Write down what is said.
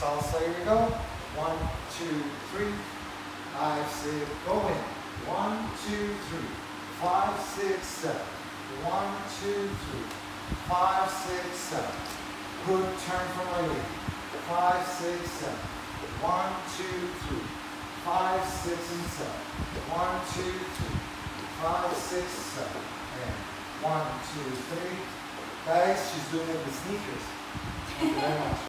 Salsa, here we go. 1, 2, 3, 5, 6, go in. 1, 2, 3, 5, 6, 7. 1, 2, 3, 5, 6, 7. Good turn from my leg. 5, 6, 7. 1, 2, 3, 5, 6, and 7. 1, 2, 3, 5, 6, 7. And 1, 2, 3. Guys, she's doing it with sneakers. Thank you very much.